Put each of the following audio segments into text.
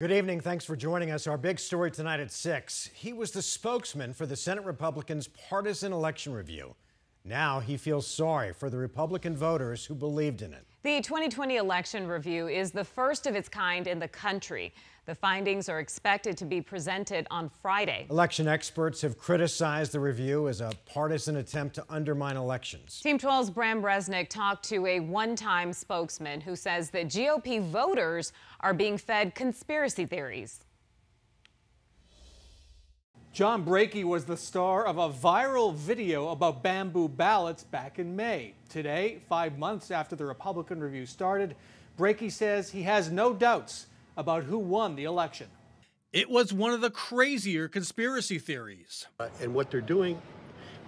Good evening. Thanks for joining us. Our big story tonight at 6. He was the spokesman for the Senate Republicans' partisan election review. Now he feels sorry for the Republican voters who believed in it. The 2020 election review is the first of its kind in the country. The findings are expected to be presented on Friday. Election experts have criticized the review as a partisan attempt to undermine elections. Team 12's Brahm Resnick talked to a one-time spokesman who says that GOP voters are being fed conspiracy theories. John Brakey was the star of a viral video about bamboo ballots back in May. Today, 5 months after the Republican review started, Brakey says he has no doubts about who won the election. It was one of the crazier conspiracy theories. And what they're doing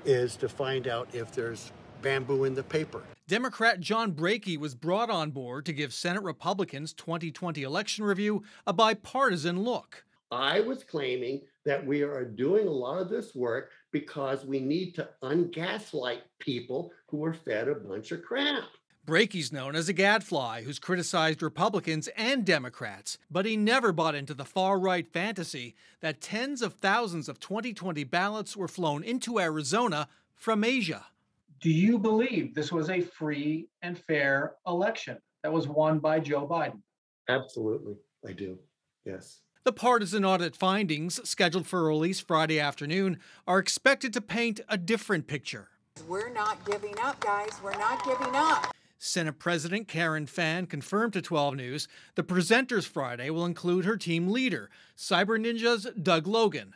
is to find out if there's bamboo in the paper. Democrat John Brakey was brought on board to give Senate Republicans' 2020 election review a bipartisan look. I was claiming that we are doing a lot of this work because we need to ungaslight people who are fed a bunch of crap. Brakey's known as a gadfly who's criticized Republicans and Democrats, but he never bought into the far-right fantasy that tens of thousands of 2020 ballots were flown into Arizona from Asia. Do you believe this was a free and fair election that was won by Joe Biden? Absolutely, I do, yes. The partisan audit findings, scheduled for release Friday afternoon, are expected to paint a different picture. We're not giving up, guys. We're not giving up. Senate President Karen Fann confirmed to 12 News the presenters Friday will include her team leader, Cyber Ninjas' Doug Logan.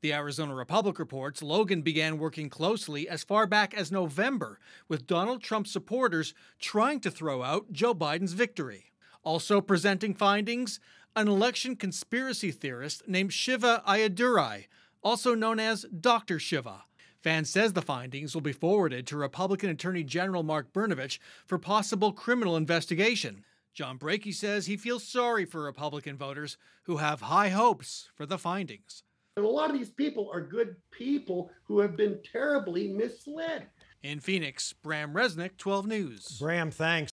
The Arizona Republic reports Logan began working closely as far back as November with Donald Trump supporters trying to throw out Joe Biden's victory. Also presenting findings, an election conspiracy theorist named Shiva Ayyadurai, also known as Dr. Shiva. Fann says the findings will be forwarded to Republican Attorney General Mark Brnovich for possible criminal investigation. John Brakey says he feels sorry for Republican voters who have high hopes for the findings. And a lot of these people are good people who have been terribly misled. In Phoenix, Brahm Resnick, 12 News. Brahm, thanks.